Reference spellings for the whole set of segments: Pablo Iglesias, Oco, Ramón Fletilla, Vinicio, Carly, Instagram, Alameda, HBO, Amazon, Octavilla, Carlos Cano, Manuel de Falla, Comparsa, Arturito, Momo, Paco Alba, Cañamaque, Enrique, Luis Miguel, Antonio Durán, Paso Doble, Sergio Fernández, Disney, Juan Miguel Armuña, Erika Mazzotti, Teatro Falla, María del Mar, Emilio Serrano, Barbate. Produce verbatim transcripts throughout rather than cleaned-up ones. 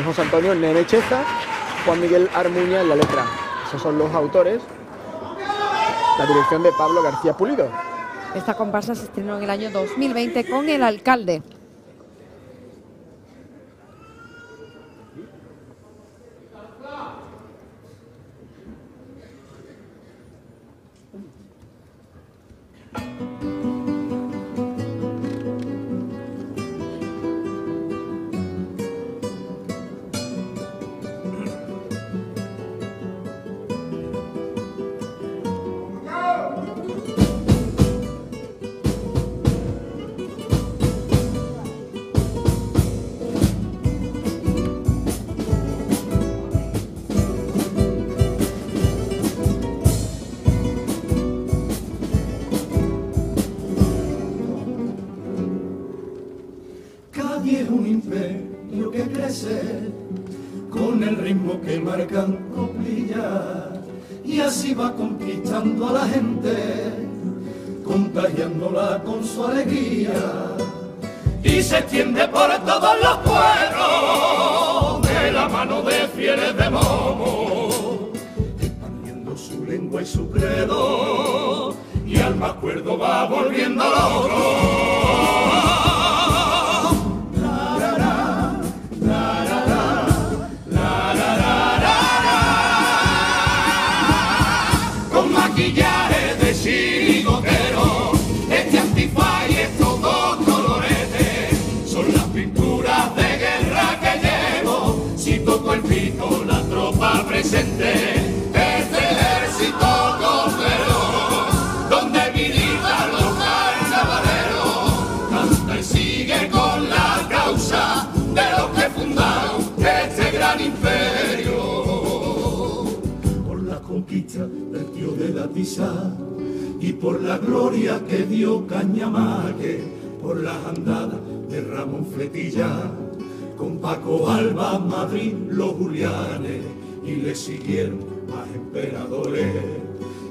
José Antonio Nenecheza, Juan Miguel Armuña en la letra. Esos son los autores. La dirección de Pablo García Pulido. Esta comparsa se estrenó en el año dos mil veinte con El Alcalde. Con el ritmo que marcan coplillas, y así va conquistando a la gente, contagiándola con su alegría, y se extiende por todos los pueblos de la mano de fieles de Momo, expandiendo su lengua y su credo, y al más cuerdo va volviendo loco. Presente es el ejército cordero, donde militan los carnavaleros, canta y sigue con la causa de los que fundaron este gran imperio. Por la conquista del tío de la tiza y por la gloria que dio Cañamaque, por las andadas de Ramón Fletilla, con Paco Alba, Madrid, los Julianes, y le siguieron más emperadores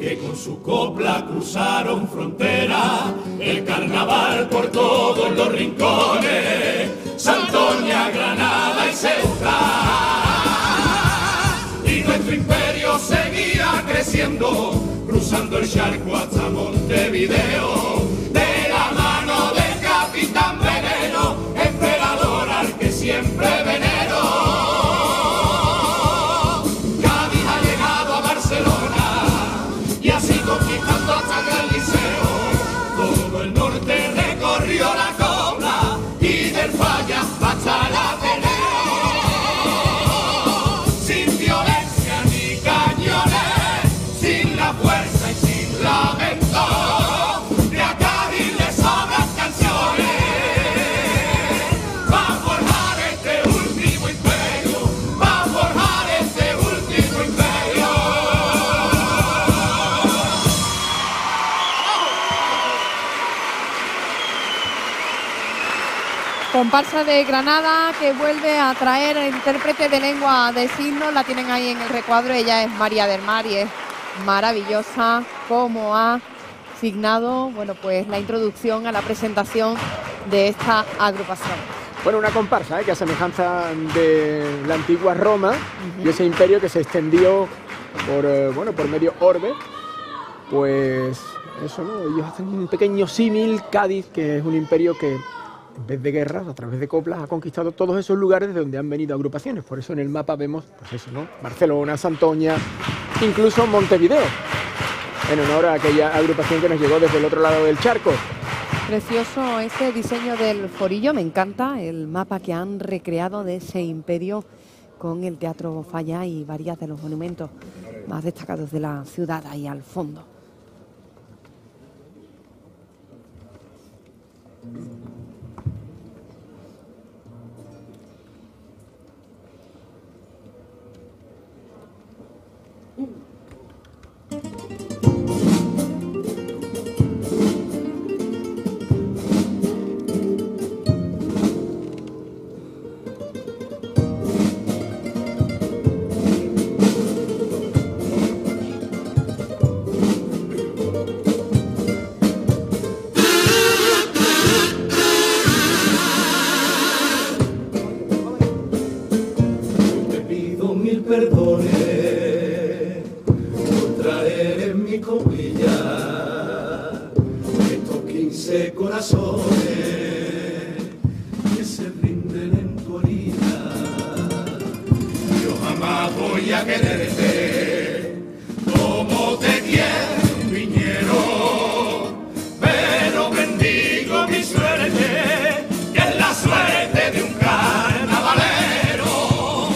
que con su copla cruzaron fronteras, el carnaval por todos los rincones, Santoña, Granada y Ceuta. Y nuestro imperio seguía creciendo, cruzando el charco hasta Montevideo, de la mano del capitán Veneno, emperador al que siempre venero. Comparsa de Granada que vuelve a traer el intérprete de lengua de signos, la tienen ahí en el recuadro, ella es María del Mar y es maravillosa como ha signado, bueno, pues la introducción a la presentación de esta agrupación. Bueno, una comparsa ¿eh? que a semejanza de la antigua Roma uh-huh. y ese imperio que se extendió por, bueno, por medio orbe, pues eso, ¿no? Ellos hacen un pequeño símil, Cádiz, que es un imperio que en vez de guerras, a través de coplas, ha conquistado todos esos lugares de donde han venido agrupaciones. Por eso en el mapa vemos, pues eso, ¿no? Barcelona, Santoña, incluso Montevideo, en honor a aquella agrupación que nos llegó desde el otro lado del charco. Precioso ese diseño del forillo, me encanta el mapa que han recreado de ese imperio con el Teatro Falla y varias de los monumentos más destacados de la ciudad ahí al fondo. perdone, por traer en mi copilla estos quince corazones que se rinden en tu orilla. Yo jamás voy a quererte como te quiero, viñero, pero bendigo mi suerte, que es la suerte de un carnavalero,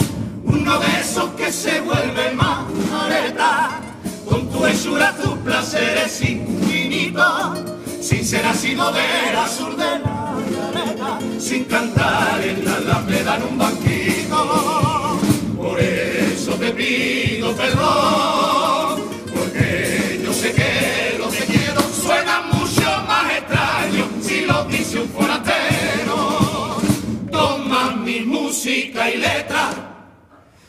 uno de esos que se vuelve mareta, con tu hechura, tus placeres infinitos, sin ser nacido del azul de la planeta, sin cantar en la Alameda en un banquito. Por eso te pido perdón, porque yo sé que lo que quiero suena mucho más extraño si lo dice un forastero. Toma mi música y letra,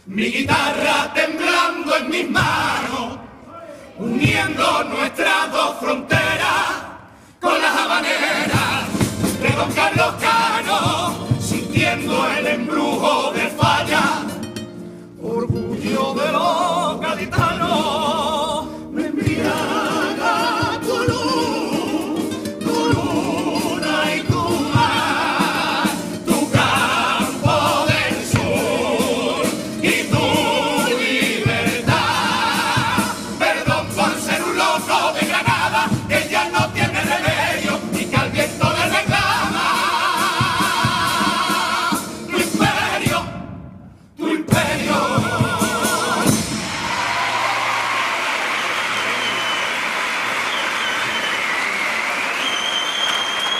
mi guitarra temblando en mis manos, uniendo nuestras dos fronteras con las habaneras de don Carlos Cano, sintiendo el embrujo de Falla, orgullo de los gaditanos, me embriaga tu luz, tu luna y tu mar, tu campo del sur y tu libertad. Perdón por ser un loco de Granada, que ya no tiene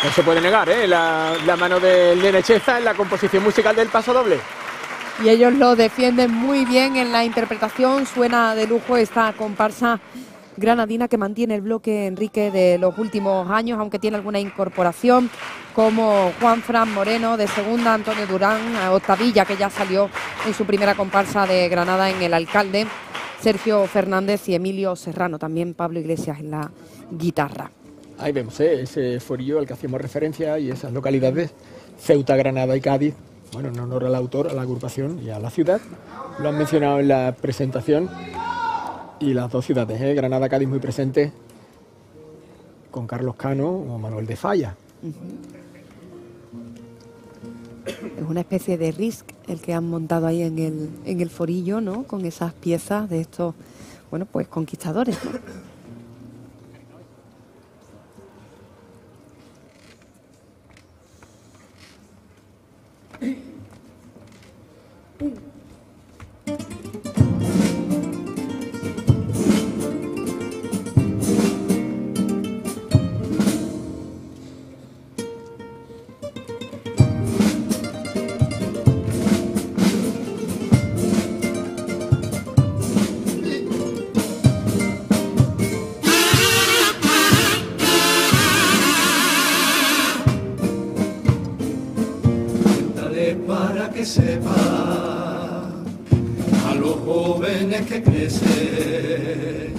no se puede negar, ¿eh? la, la mano de Nenecheza en la composición musical del Paso Doble. Y ellos lo defienden muy bien en la interpretación. Suena de lujo esta comparsa granadina que mantiene el bloque Enrique de los últimos años, aunque tiene alguna incorporación, como Juanfran Moreno de segunda, Antonio Durán, Octavilla, que ya salió en su primera comparsa de Granada en El Alcalde, Sergio Fernández y Emilio Serrano, también Pablo Iglesias en la guitarra. Ahí vemos, ¿eh? Ese forillo al que hacemos referencia y esas localidades, Ceuta, Granada y Cádiz, bueno, en honor al autor, a la agrupación y a la ciudad. Lo han mencionado en la presentación y las dos ciudades, ¿eh? Granada, Cádiz muy presente con Carlos Cano o Manuel de Falla. Es una especie de R I S C el que han montado ahí en el, en el forillo, ¿no? Con esas piezas de estos, bueno, pues conquistadores, ¿no? Que sepa a los jóvenes que crecen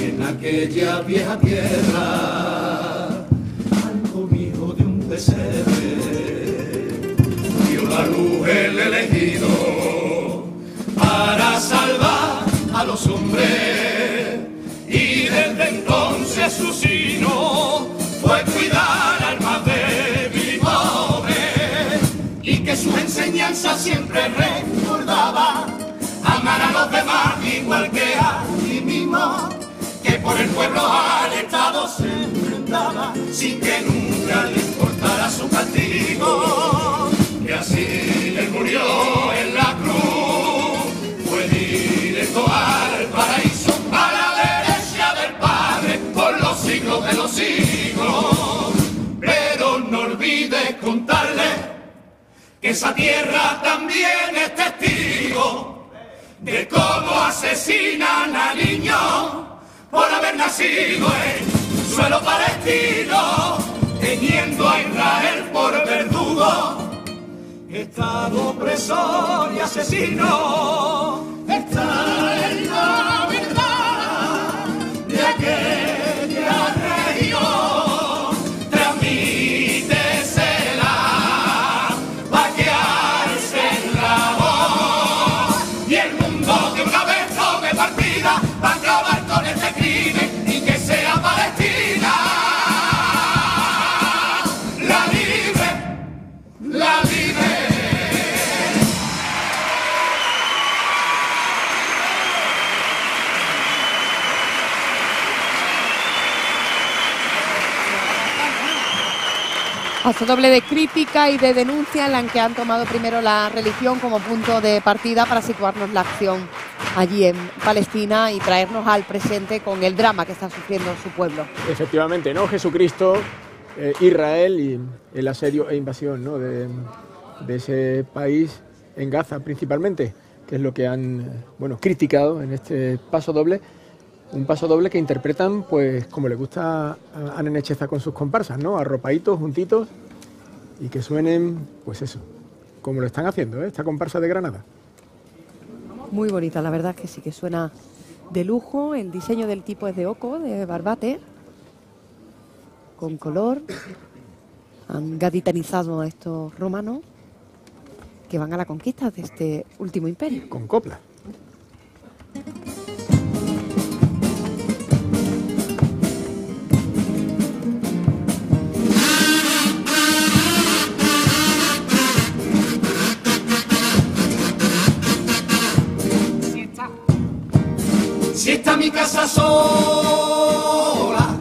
en aquella vieja tierra, al cobijo de un pesebre dio la luz el elegido para salvar a los hombres, y desde entonces su sino fue cuidar al más débil y pobre, y que sus enseñanzas siempre recordaba, amar a los demás igual que a ti mismo, que por el pueblo al Estado se enfrentaba, sin que nunca le importara su castigo, que así le murió en la cruz, fue directo al paraíso, a la derecha del Padre, por los siglos de los siglos. Pero no olvides contarle que esa tierra también es testigo de cómo asesinan a niños por haber nacido en suelo palestino, teniendo a Israel por verdugo, Estado opresor y asesino. Esta es la verdad de aquella región. ¡Vamos! vida, para acabar con este crimen y que sea Palestina la libre, la libre. Paso doble de crítica y de denuncia en la que han tomado primero la religión como punto de partida para situarnos la acción allí en Palestina y traernos al presente con el drama que está sufriendo su pueblo. Efectivamente, ¿no? Jesucristo, eh, Israel y el asedio e invasión, ¿no? de, de ese país en Gaza principalmente, que es lo que han bueno, criticado en este paso doble. Un paso doble que interpretan, pues, como le gusta a Nenecheza con sus comparsas, ¿no? Arropaditos, juntitos, y que suenen, pues eso, como lo están haciendo, ¿eh? Esta comparsa de Granada. Muy bonita, la verdad es que sí que suena de lujo. El diseño del tipo es de Oco, de Barbate, con color. Han gaditanizado a estos romanos que van a la conquista de este último imperio. Con copla. Si está mi casa sola,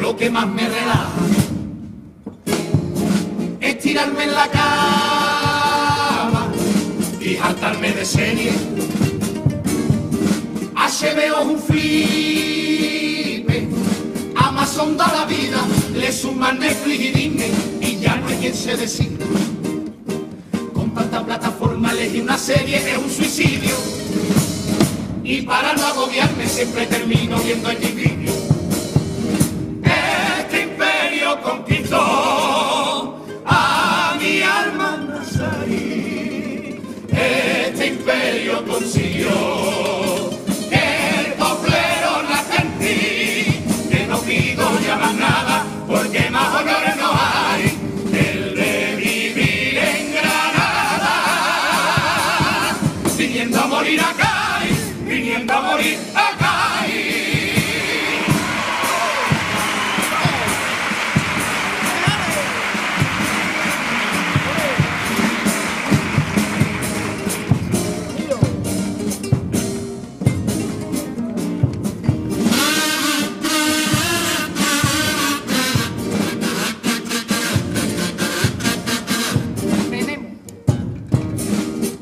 lo que más me relaja es tirarme en la cama y hartarme de serie. H B O es un flipe, Amazon da la vida, le suman Netflix y Disney y ya no hay quien se decida. Con tanta plataforma elegir una serie es un suicidio. Y para no agobiarme siempre termino viendo el Vinicio. Este imperio conquistó a mi alma nazarí. Este imperio consiguió que el poblero nace en ti. Que no pido ya más nada porque más honores no hay. El de vivir en Granada, viniendo a morir acá. Viniendo a morir acá. Tenemos,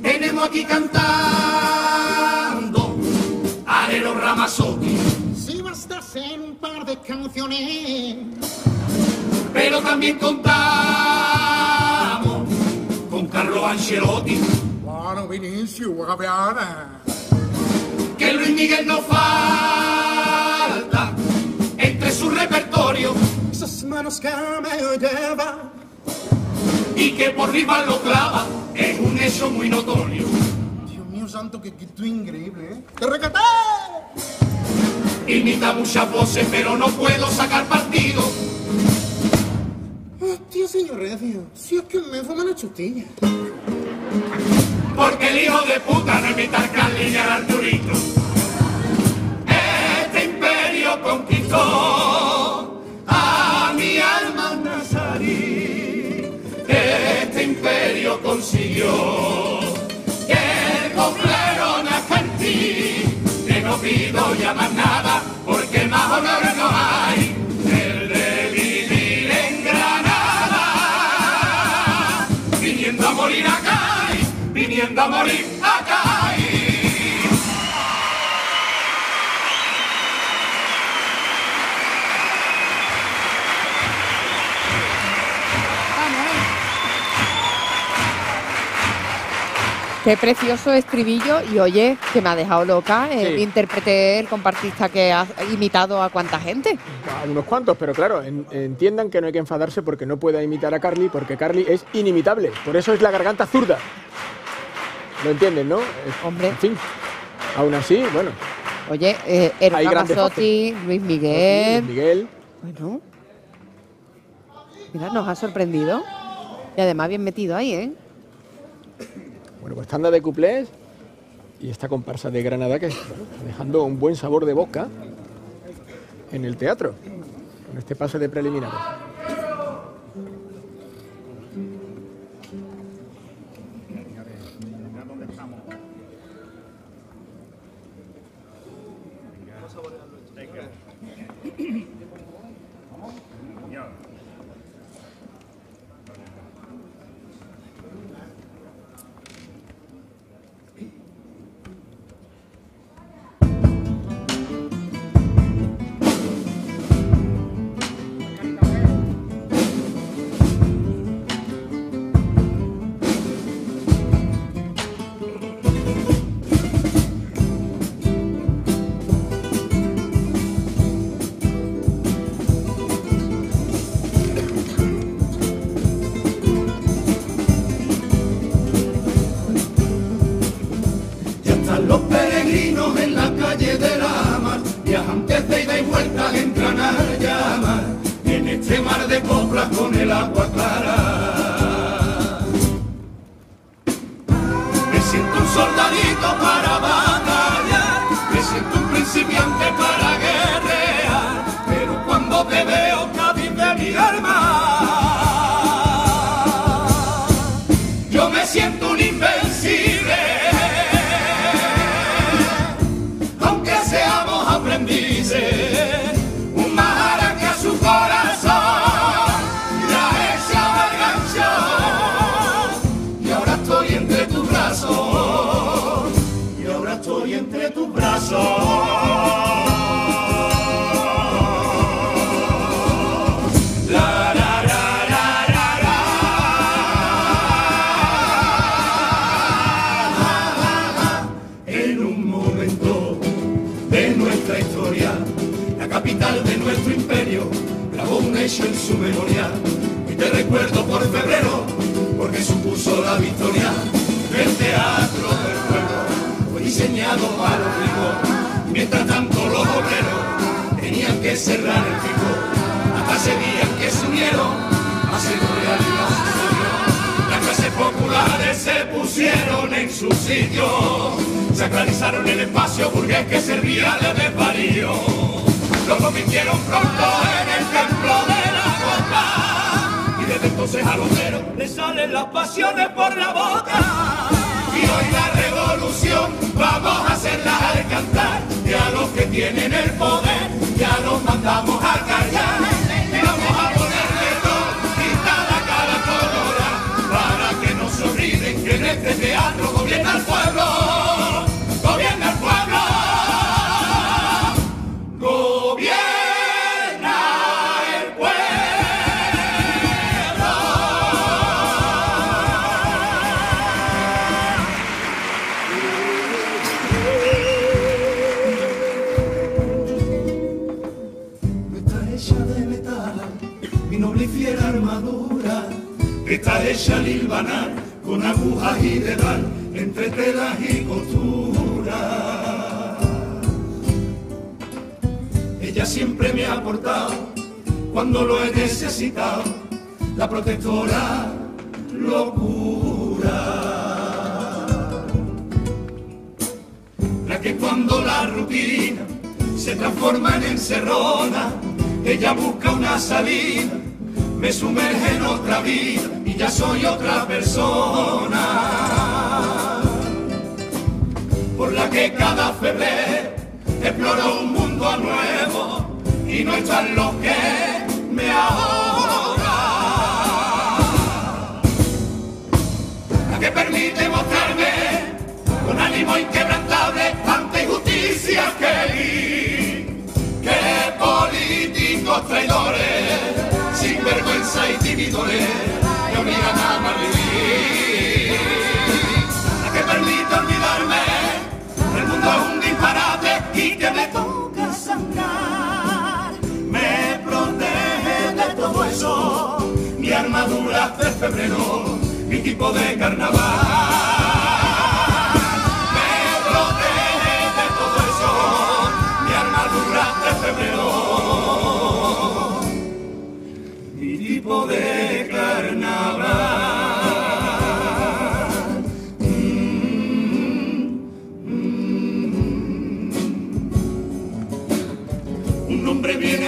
tenemos aquí cantar. Si bastas en un par de canciones, pero también contamos con Carlos Angelotti. Bueno, Vinicio, Gaviana. Que Luis Miguel no falta entre su repertorio. Esas manos que me llevan y que por rival lo clava es un hecho muy notorio. Dios mío santo, que tú increíble, ¿eh? ¡Te recaté! Imita muchas voces, pero no puedo sacar partido. Hostia, señor Recio, si es que me fuman la chutilla. Porque el hijo de puta no imita al Carly y al Arturito. Este imperio conquistó a mi alma nazarí. Este imperio consiguió que el coplero nazca en ti. No pido ya más nada, porque más honor no hay. El de vivir en Granada, viniendo a morir acá, viniendo a morir acá. Qué precioso estribillo y oye, que me ha dejado loca el sí. intérprete, el compartista que ha imitado a cuánta gente. A unos cuantos, pero claro, en, entiendan que no hay que enfadarse porque no pueda imitar a Carly, porque Carly es inimitable, por eso es la garganta zurda. ¿Lo entienden, no? Hombre. En fin, aún así, bueno. Oye, eh, Erika Mazzotti, Luis Miguel. Luis Miguel. Bueno. Mira, nos ha sorprendido. Y además bien metido ahí, ¿eh? Bueno, pues tanda de cuplés y esta comparsa de Granada que está dejando un buen sabor de boca en el teatro, con este pase de preliminares. Mm,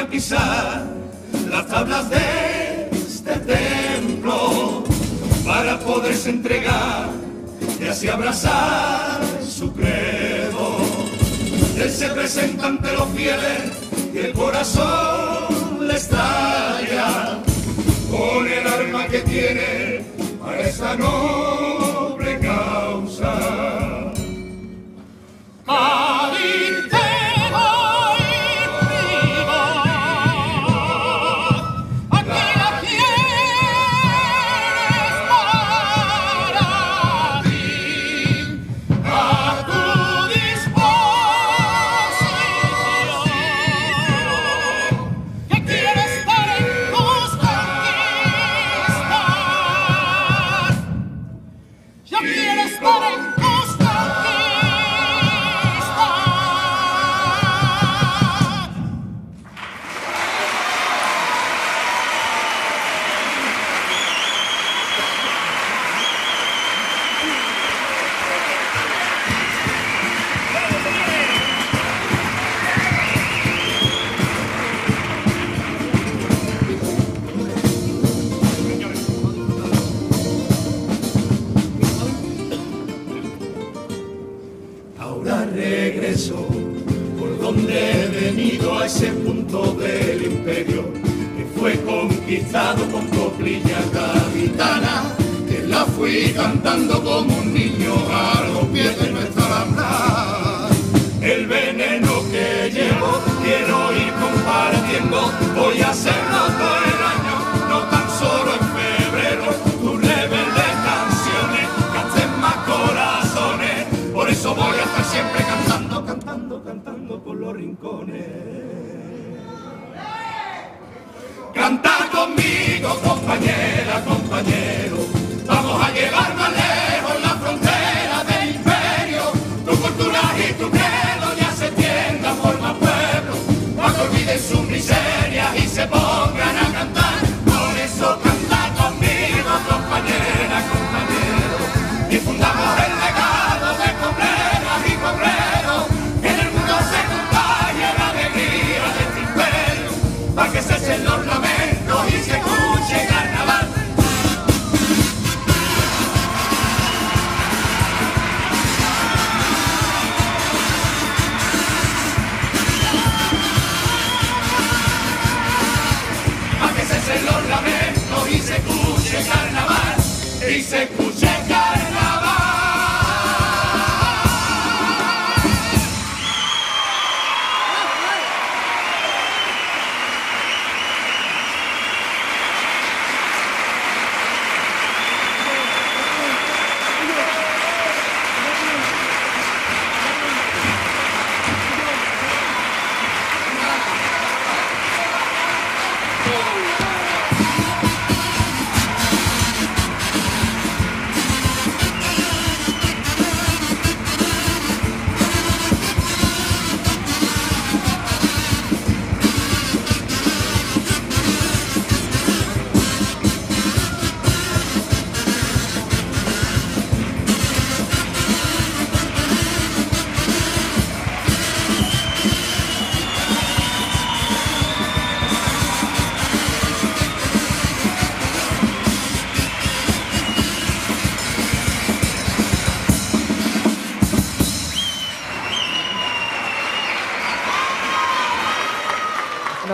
a pisar las tablas de este templo para poderse entregar y así abrazar su credo. Él se presenta ante los fieles y el corazón le estalla con el alma que tiene para esta noble causa. ¡Cádiz!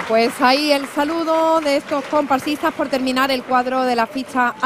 Pues ahí el saludo de estos comparsistas por terminar el cuadro de la ficha.